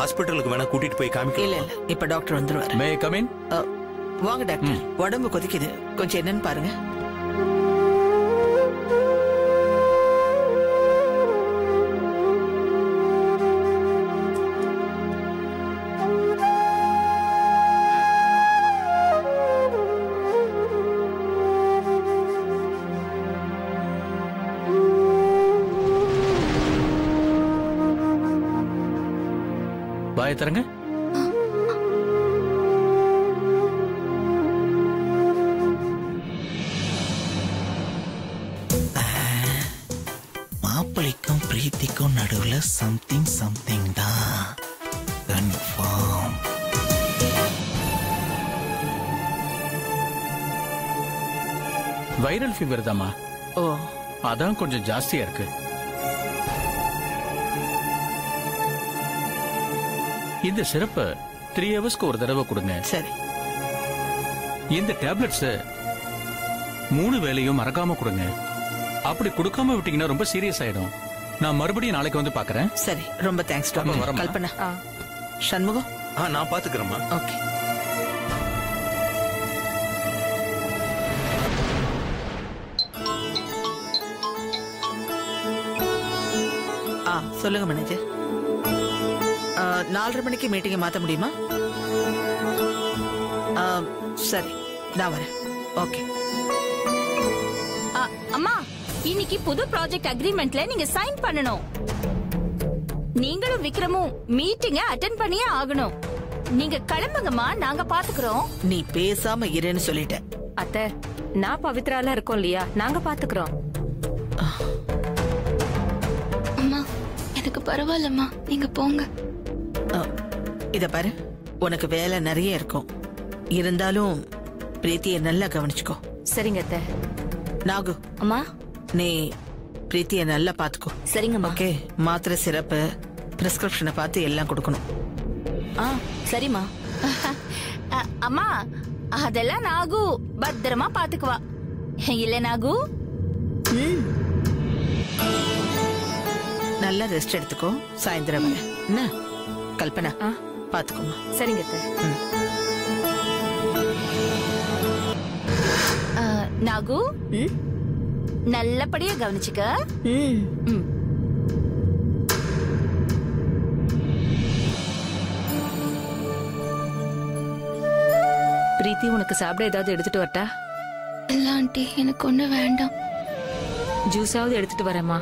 ஹாஸ்பிடலுக்கு வேணா கூட்டிட்டு போய் காமிக்கலாம். இல்ல இல்ல இப்ப டாக்டர் வந்துருவாரு. May come in. வாங்க டாக்டர். உடம்பு கொதிக்குது. கொஞ்சம் என்னன்னு பாருங்க. तरंगे मापलिकम प्रीतिको नडुवल समथिंग समथिंग दा कंफर्म वायरल फीवर दामा ओ आदान கொஞ்சம் ஜாஸ்தியா இருக்கு. இந்த சிரப்பை 3 ஹவர்ஸ்க்கு ஒரு தடவை கொடுங்க. சரி. இந்த டேப்லெட்ஸ் 3 வேளையும் மறக்காம கொடுங்க. அப்படி கொடுக்காம விட்டீங்கன்னா ரொம்ப சீரியஸ் ஆயிடும். நான் மறுபடியும் நாளைக்கு வந்து பார்க்கறேன். சரி. ரொம்ப தேங்க்ஸ் டாக்டர். கல்பனா. சண்முகம். நான் பாத்துக்கறேன். ஓகே. சொல்லுங்க மேனேஜர். 4:30 மணிக்கு மீட்டிங்கை மாத்த முடியுமா? சரி நான் வரேன். ஓகே அம்மா, இன்னைக்கு புது ப்ராஜெக்ட் அக்ரிமெண்ட்ல நீங்க சைன் பண்ணணும். நீங்களும் விக்ரமும் மீட்டிங்கை அட்டெண்ட் பண்ணியே ஆகணும். நீங்க கிளம்புங்கம்மா, நாங்க பாத்துக்கிறோம். நீ பேசாம இருன்னு சொல்லிட்ட அத்தை. நான் பவித்ரால இருக்கோம் இல்லையா, நாங்க பாத்துக்கிறோம். அம்மா எனக்கு பரவாயில்லம்மா, நீங்க போங்க. இத பாரு, உனக்கு வேலை நிறைய இருக்கும். இருந்தாலும் பிரீத்தியை நல்லா கவனிச்சுக்கோ. சரிங்க அத்தை. நாகு அம்மா, நீ பிரீத்தியை நல்லா பாத்துக்கோ. சரிங்கம்மா. ஓகே. மாத்திரை சிறப்பு பிரிஸ்கிரிப்ஷனை பார்த்து எல்லாம் கொடுக்கணும். சரிம்மா. அம்மா அதெல்லாம் நாகு பத்திரமா பாத்துக்குவா. இல்ல நாகு, நல்லா ரெஸ்ட் எடுத்துக்கோ. சாயந்தரம் வர என்ன கல்பனா பாத்துக்கோமா. சரிங்க அத்தை. நாகு நல்லபடியா கவனிச்சுக்க. பிரீத்தி, உனக்கு சாப்பிட ஏதாவது எடுத்துட்டு வரட்டா? இல்ல ஆண்டி, எனக்கு ஒண்ணு வேண்டாம். ஜூஸாவது எடுத்துட்டு வரேம்மா.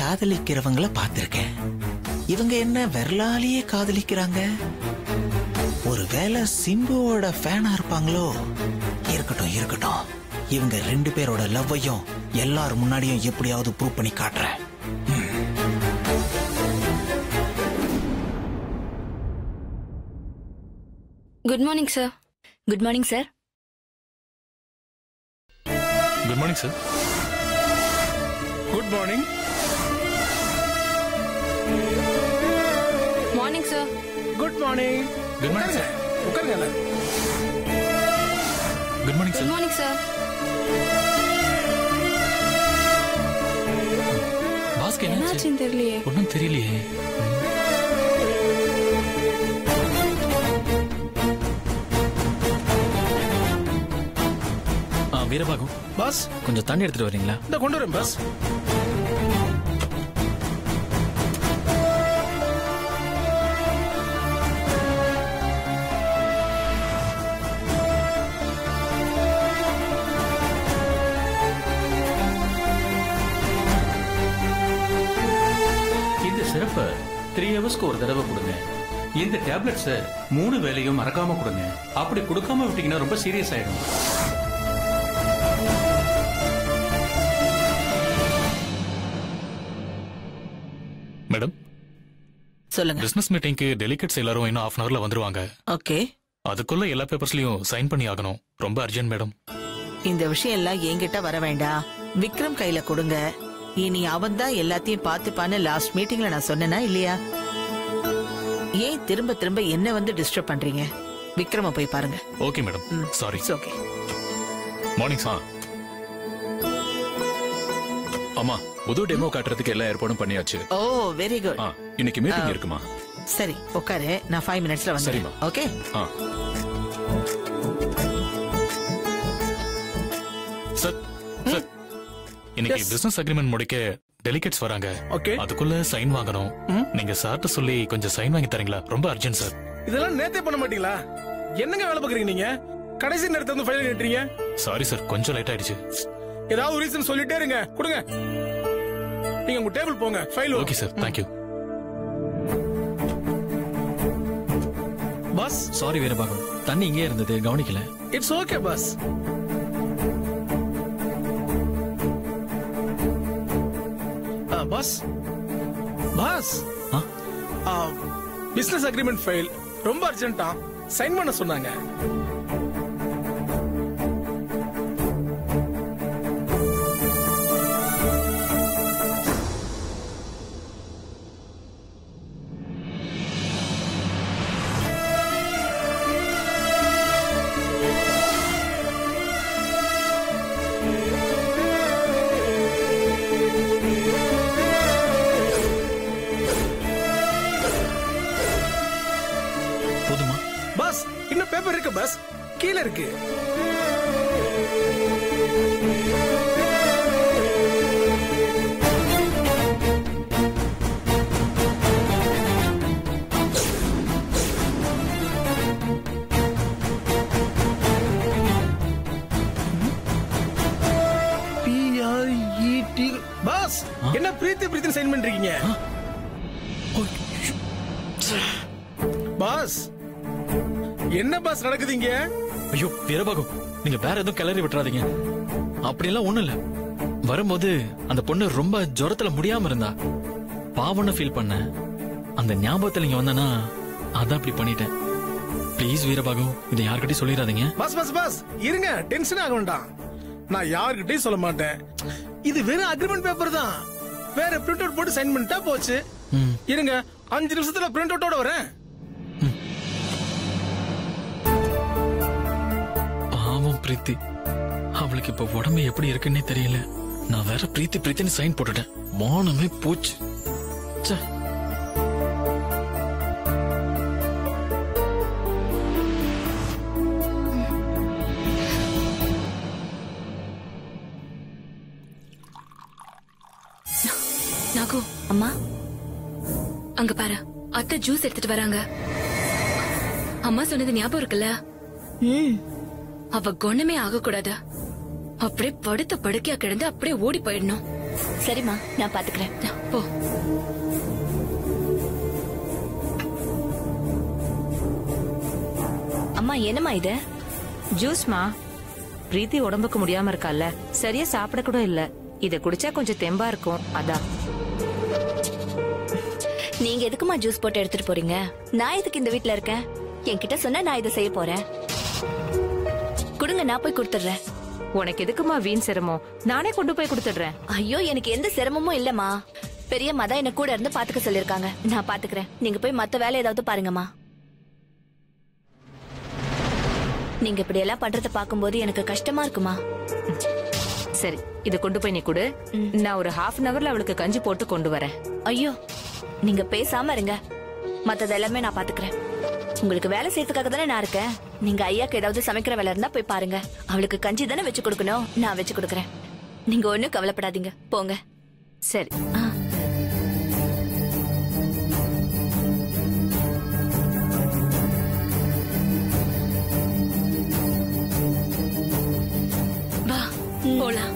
காதலிக்கிறவங்களை பார்த்திருக்கேன். இவங்க என்ன விரலாலேயே காதலிக்கிறாங்க? ஒருவேளை சிம்புவோட ஃபேனா இருப்பாங்களோ? இருக்கட்டும் இருக்கட்டும், இவங்க ரெண்டு பேரோட லவ்வையும் எல்லாரும் முன்னாடியும் எப்படியாவது ப்ரூவ் பண்ணி காட்டுறேன். Good morning sir. Good morning sir. Good morning sir. Good morning. Morning sir. Good morning. Good morning sir. உட்காருங்க. Good morning sir. Good morning sir. பாஸ்கே என்னாச்சுன்னு தெரியலையே. ஒன்றும் தெரியலையே. வீரபாகம் பாஸ், கொஞ்சம் தண்ணி எடுத்துட்டு வரீங்களா? இந்த கொண்டு வரேன் பாஸ். 3 hours ஒரு தடவை கொடுங்க. இந்த டேப்லெட்ஸ் 3 வேளையும் மறக்காம கொடுங்க. அப்படி கொடுக்காம விட்டீங்கன்னா ரொம்ப சீரியஸ் ஆயிடும். மேடம் சொல்லுங்க. பிசினஸ் மீட்டிங்க்கு டெலிகேட்ஸ் எல்லாரும் இன்னும் 1/2 hourல வந்துருவாங்க. ஓகே. அதுக்குள்ள எல்லா பேப்பர்ஸ்லயும் சைன் பண்ணி ஆகணும். ரொம்ப அர்ஜென்ட் மேடம். இந்த விஷயம் எல்லாம் என்கிட்ட வர வேண்டாம். விக்ரம் கையில கொடுங்க. இனி அவன் தான் எல்லாத்தையும் பார்த்துப்பான்னு லாஸ்ட் மீட்டிங்ல நான் சொன்னேனா இல்லையா? ஏன் திரும்ப திரும்ப என்ன வந்து டிஸ்டர்ப் பண்றீங்க? விக்ரம போய் பாருங்க. Okay madam. Sorry. Okay. Morning sir. அம்மா புது டெமோ காட்டுறதுக்கு எல்லா ஏற்பாடும் பண்ணியாச்சு. Oh very good. இன்னைக்கு மீட்டிங் இருக்குமா? சரி உட்காரு, நான் 5 minutesல வந்துறேன். ஓகே. சார் சார், இன்னைக்கு பிசினஸ் அக்ரிமெண்ட் முடிக்க டெலிகேட்ஸ் வராங்க. அதுக்குள்ள சைன் வாங்கணும். நீங்க சார்ட்ட சொல்லி கொஞ்சம் சைன் வாங்கி தரீங்களா? ரொம்ப அர்ஜென்ட் சார். இதெல்லாம் நேத்தே பண்ண மாட்டீங்களா? என்னங்க வேலை பாக்குறீங்க நீங்க? கடைசி நேரத்துல வந்து ஃபைல் கேட்றீங்க. சாரி சார், கொஞ்சம் லேட் ஆயிடுச்சு. ஏதாவது ரீசன் சொல்லிட்டே இருங்க. கொடுங்க. நீங்க உங்க டேபிள் போங்க. File. Okay sir, thank you. Boss sorry Veerabagam, தண்ணி இங்கே இருந்தது கவனிக்கல. It's okay boss. Boss boss, business agreement file ரொம்ப அர்ஜென்ட்டா சைன் பண்ண சொன்னாங்க. கீழ இருக்கு. பாஸ் என்ன பிரீத்தி பிரீத்தி சைன் பண்றீங்க? பாஸ் என்ன பாஸ் நடக்குதுங்க? ஐயோ வீரபாகம், நீங்க வேற எதுவும் கிளறி விட்டுறாதீங்க. அப்படியெல்லாம் ஒண்ணும் இல்ல. வரும்போது அந்த பொண்ணு ரொம்ப ஜுரத்துல முடியாம இருந்தா, பாவம்னு ஃபீல் பண்ண. அந்த ஞாபகத்துல நீங்க வந்தனா அதான் இப்படி பண்ணிட்டேன். ப்ளீஸ் வீரபாகம், இதை யார்கிட்டயும் சொல்லிடாதீங்க. பாஸ் பாஸ் பாஸ் இருங்க, டென்ஷன் ஆக வேண்டாம். நான் யார்கிட்டயும் சொல்ல மாட்டேன். இது வெறும் அக்ரிமெண்ட் பேப்பர் தான். வேற பிரிண்ட் அவுட் போட்டு சைன் பண்ணிட்டா போச்சு. இருங்க, 5 நிமிஷத்துல பிரிண்ட் அவுட்டோட வரேன். பிரீத்தி, அவளுக்கு இப்ப உடம்பு எப்படி இருக்குன்னே தெரியல. நான் வேற பிரீத்தி பிரீத்தின்னு சைன் போட்டுட்டேன். மானமே போச்சு. நாகு அம்மா, அங்க பாரு, அத்தை ஜூஸ் எடுத்துட்டு வராங்க. அம்மா சொன்னது ஞாபகம் இருக்குல்ல? அவ குணமே ஆக கூடாது. அப்படியே படுத்த படுக்கையா கிடந்து அப்படியே ஓடி போயிடணும். சரிமா, நான் பாத்துக்கிறேன். போ. அம்மா என்னமா இது? ஜூஸ்மா. பிரீத்தி உடம்புக்கு முடியாம இருக்கால, சரியா சாப்பிட கூட இல்ல. இத குடிச்சா கொஞ்சம் தெம்பா இருக்கும். அதான். நீங்க எதுக்குமா ஜூஸ் போட்டு எடுத்துட்டு போறீங்க? நான் எதுக்கு இந்த வீட்டுல இருக்கேன்? என்கிட்ட சொன்னா நான் இதை செய்ய போறேன். நான் போய் கொடுத்துறேன். உனக்கு எதுக்குமா வீண் சிரமம்? நானே கொண்டு போய் கொடுத்துறேன். ஐயோ, எனக்கு எந்த சிரமமும் இல்லம்மா. பெரியம்மா தான் என்ன கூட இருந்து பாத்துக்க சொல்லிருக்காங்க. நான் பாத்துக்கிறேன். நீங்க போய் மத்த வேலை ஏதாவது பாருங்கம்மா. நீங்க இப்படி எல்லாம் பண்றத பாக்கும்போது எனக்கு கஷ்டமா இருக்குமா? சரி, இத கொண்டு போய் நீ கொடு. நான் ஒரு 1/2 hourல அவளுக்கு கஞ்சி போட்டு கொண்டு வரேன். ஐயோ, நீங்க பேசாம இருங்க. மத்தது எல்லாமே நான் பாத்துக்கிறேன். உங்களுக்கு வேலை செய்யறதுக்காக தானே நான் இருக்கேன். நீங்க ஐயாக்கு ஏதாவது சமைக்கிற வேலை இருந்தா போய் பாருங்க. அவளுக்கு கஞ்சி தானே வச்சு கொடுக்கணும். நான் வச்சு கொடுக்கறேன். நீங்க ஒண்ணும் கவலைப்படாதீங்க. போங்க. சரி. வா போலாம்.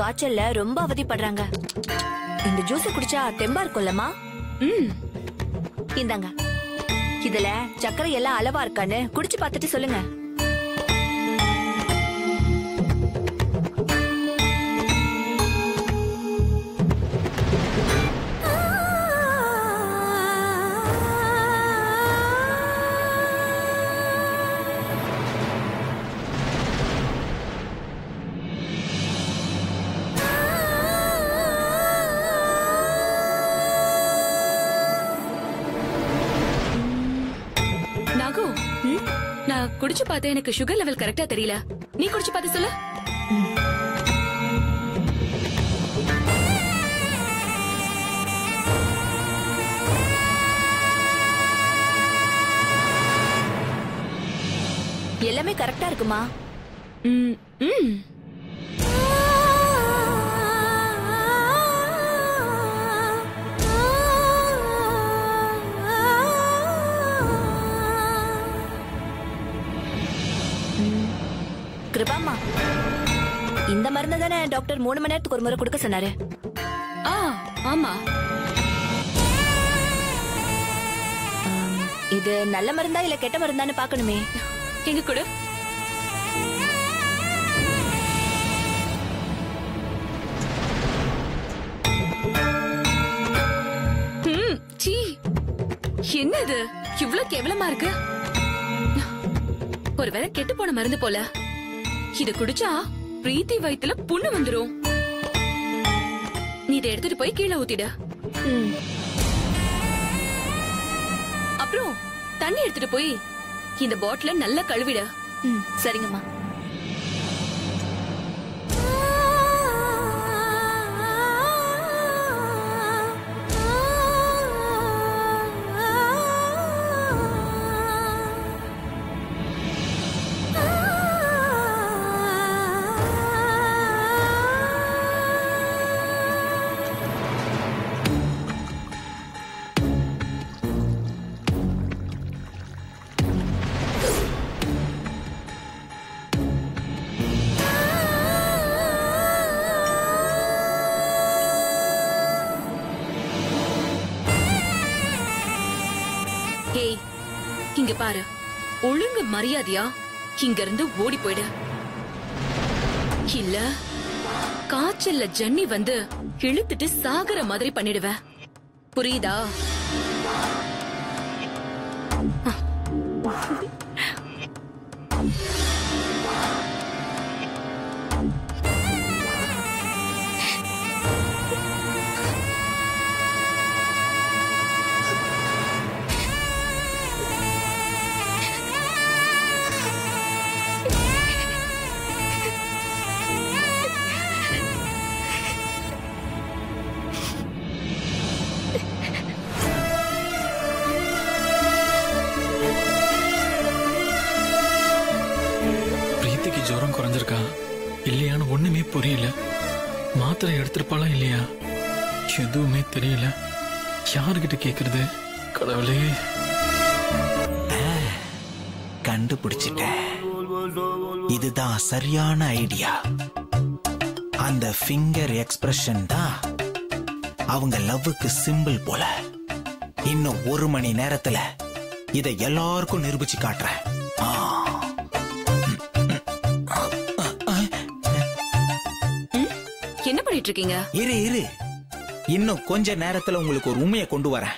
காய்ச்சல்ல ரொம்ப அவதிப்படுறாங்க. இந்த ஜூஸ் குடிச்சா தெம்பா இருக்கும்லமா? இந்தாங்க. இதுல சக்கரை எல்லாம் அளவா இருக்கான்னு குடிச்சு பார்த்துட்டு சொல்லுங்க. பாத்தே எனக்கு சுகர் லெவல் கரெக்ட்டா தெரியல. நீ குடிச்சு பாத்து சொல்ல. எல்லாமே கரெக்ட்டா இருக்குமா? கிருபாமா, இந்த மருந்து தானே டாக்டர் 3 மணி நேரத்துக்கு ஒரு முறை கொடுக்க சொன்னாரு? ஆமா, இது நல்ல மருந்தா இல்ல கெட்ட மருந்தான்னு பாக்கணுமே. எங்க கொடு. என்னது இவ்ளோ கேவலமா இருக்கு? ஒருவேளை கெட்டு போன மருந்து போல. இத குடிச்சா பிரீத்தி வயித்துல புண்ணு வந்துரும். நீ இதை எடுத்துட்டு போய் கீழே ஊத்திட. அப்புறம் தண்ணி எடுத்துட்டு போய் இந்த பாட்டில நல்லா கழுவிட. சரிங்கம்மா. இங்க பாரு, ஒழுங்கு மரியாதையா இங்க இருந்து ஓடி போயிட. இல்ல காய்ச்சல்ல ஜன்னி வந்து இழுத்துட்டு சாகர மாதிரி பண்ணிடுவ. புரியுதா? புரியல. மாத்திரை எடுத்திருப்பாளா இல்லையா? எதுவுமே தெரியல. யாருகிட்ட கேக்குறது? கடவுளே, கண்டுபிடிச்சிட்டேன். இதுதான் சரியான ஐடியா. அந்த ஃபிங்கர் எக்ஸ்பிரஷன் தான் அவங்க லவ்வுக்கு சிம்பிள் போல. இன்னும் 1 மணி நேரத்துல இதை எல்லாருக்கும் நிரூபிச்சு காட்டுறேன். இரு இரு, இன்னும் கொஞ்ச நேரத்துல உங்களுக்கு ஒரு உண்மையை கொண்டு வரேன்.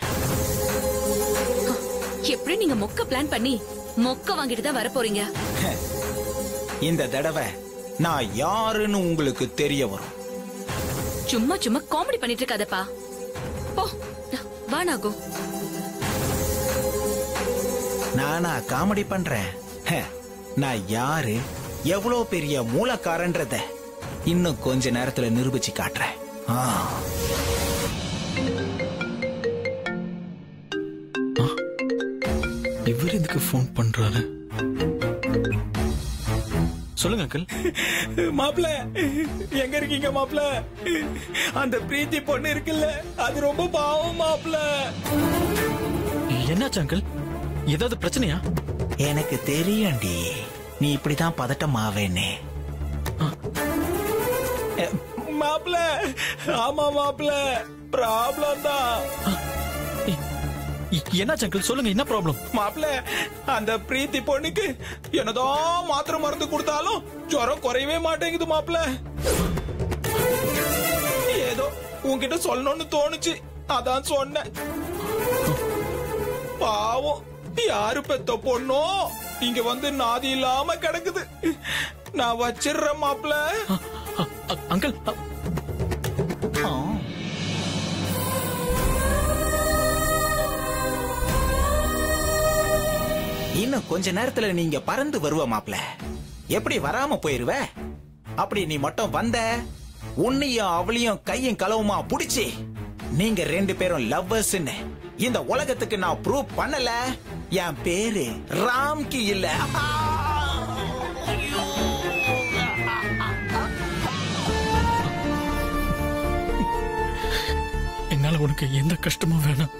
எப்படி நீங்க மொக்க பிளான் பண்ணி மொக்க வாங்கிட்டு தான் வர போறீங்க. இந்த தடவை நான் யாருன்னு உங்களுக்கு தெரிய வரும். சும்மா சும்மா காமெடி பண்ணிட்டு இருக்காதப்பா. போ வா நாகு. நானா காமெடி பண்றேன்? நான் யாரு, எவ்வளவு பெரிய மூலக்காரன்றத இன்னும் கொஞ்ச நேரத்துல நிரூபிச்சு காட்டுறேன். இவர் இதுக்கு போன் பண்றாரு. சொல்லுங்க அங்கிள். மாப்பிள்ள எங்க இருக்கீங்க மாப்பிள்ள? அந்த பிரீத்தி பொண்ணு இருக்குல்ல, அது ரொம்ப பாவம் மாப்பிள்ள. என்னாச்சு அங்கிள்? ஏதாவது பிரச்சனையா? எனக்கு தெரியும்டி நீ இப்படிதான் பதட்டம் ஆவேன்னு. மாப்ள. ஆமா மாப்ள, ப்ராப்ளம் தான். என்னாச்சு அங்கிள், சொல்லுங்க என்ன ப்ராப்ளம்? மாப்ள, அந்த பிரீத்தி பொண்ணுக்கு என்னதான் மாத்திரை மருந்து கொடுத்தாலும் ஜுரம் குறையவே மாட்டேங்குது மாப்ள. ஏதோ உன்கிட்ட சொல்லணும்னு தோணுச்சு, அதான் சொன்னேன். பாவம், யாரு பெத்த பொண்ணோ இங்க வந்து நாதி இல்லாம கிடக்குது. நான் வச்சிடுறேன் மாப்ள. அங்கிள், இன்னும் கொஞ்ச நேரத்துல நீங்க பறந்து வருவ மாப்ள. எப்படி வராம போயிருவ? அப்படி நீ மட்டும் வந்த உன்னையும் அவளையும் கையும் களவுமா புடிச்சு நீங்க ரெண்டு பேரும் லவ்வர்ஸ் இந்த உலகத்துக்கு நான் ப்ரூவ் பண்ணல. என் பேரு ராம்கி இல்ல. என்னால உனக்கு எந்த கஷ்டமும் வேணாம்,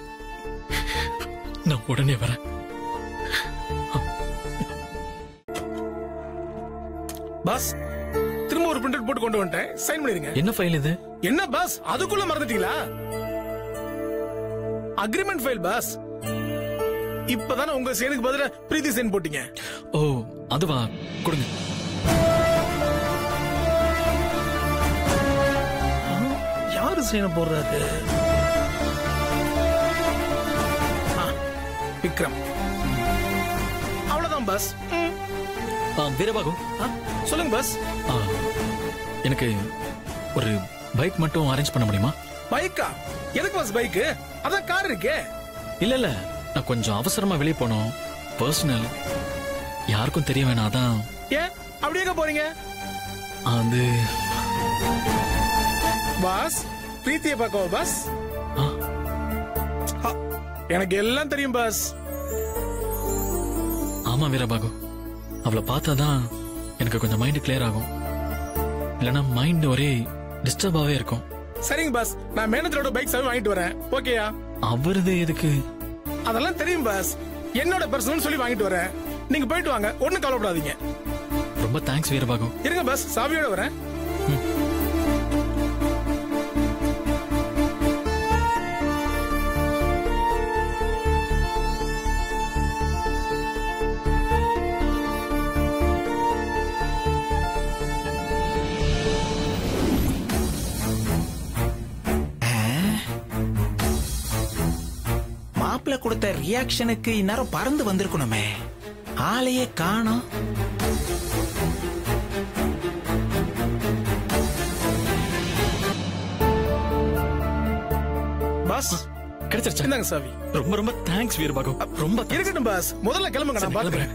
நான் உடனே வரேன். பாஸ், திரும்ப ஒரு பிரிண்ட் போட்டு கொண்டு வந்துட்டேன், சைன் பண்ணிருங்க. என்ன ஃபைல் இது? என்ன பாஸ், அதுக்குள்ள மறந்துட்டீங்களா? Agreement file boss. இப்பதானே உங்க சைனுக்கு பதிலா பிரீத்தி சைன் போட்டீங்க. ஓ அதுவா, கொடுங்க. யாரு சைன் போடுறாரு? விக்ரம். அவ்வளவுதான் பாஸ். வீரபாகம் சொல்லுங்க பாஸ். எனக்கு ஒரு பைக் மட்டும் அரேஞ்ச் பண்ண முடியுமா? பைக்கா? எதுக்கு பாஸ் பைக்கு? அதான் கார் இருக்கே. இல்ல இல்ல, நான் கொஞ்சம் அவசரமா வெளியே போனோம், பர்சனல். யாருக்கும் தெரிய வேணாம். அதான். ஏன் அப்படி எங்க போறீங்க? அது பாஸ், பிரீத்தியை பார்க்கவா பாஸ்? எனக்கு எல்லாம் தெரியும் பாஸ். ஆமா வீரபாகு, அவளை பார்த்தாதான் எனக்கு கொஞ்சம் மைண்ட் கிளியர் ஆகும். இல்லைன்னா மைண்ட் ஒரே டிஸ்டர்பாவே இருக்கும். சரிங்க பாஸ், நான் மேனேஜரோட பைக் சாவி வாங்கிட்டு வரேன். ஓகேயா? அவரது எதுக்கு? அதெல்லாம் தெரியும் பாஸ், என்னோட பர்சனல் சொல்லி வாங்கிட்டு வரேன். நீங்க போயிட்டு வாங்க, ஒன்னும் கவலைப்படாதீங்க. ரொம்ப தேங்க்ஸ் வீரபாகம். இருங்க பாஸ், சாவியோட வரேன். கொடுத்த ரியாக்ஷனுக்கு இந்நேரம் பறந்து வந்திருக்கணுமே, ஆளையே காணோம். பாஸ் கிடைச்சிருச்சு. சாவி ரொம்ப ரொம்ப தேங்க்ஸ் வீரபாகம். ரொம்ப இருக்கட்டும் பாஸ், முதல்ல கிளம்புங்க.